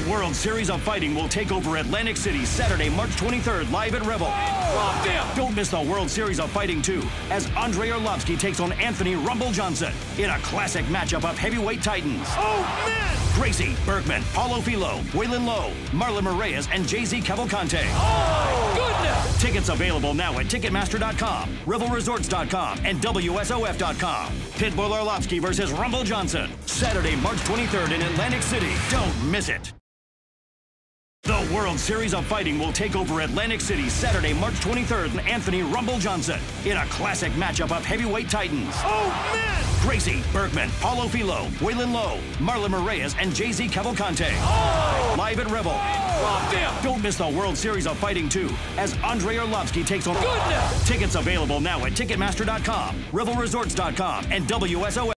The World Series of Fighting will take over Atlantic City Saturday, March 23rd, live at Revel. Oh, don't miss the World Series of Fighting 2 as Andrei Arlovski takes on Anthony Rumble Johnson in a classic matchup of heavyweight titans. Oh, man! Crazy Bergman, Paulo Filo, Waylon Lowe, Marlon Moraes, and Jay-Z Cavalcante. Oh, my goodness! Tickets available now at Ticketmaster.com, RevelResorts.com, and WSOF.com. Pitbull Arlovski versus Rumble Johnson. Saturday, March 23rd in Atlantic City. Don't miss it. The World Series of Fighting will take over Atlantic City Saturday, March 23rd, and Anthony Rumble Johnson in a classic matchup of heavyweight titans. Oh, man! Crazy Bergman, Paulo Filo, Waylon Lowe, Marlon Moraes, and Jay-Z Cavalcante. Oh! Live at Revel. Oh, don't miss the World Series of Fighting 2 as Andrei Arlovski takes on... Goodness! Tickets available now at Ticketmaster.com, RevelResorts.com, and WSOF.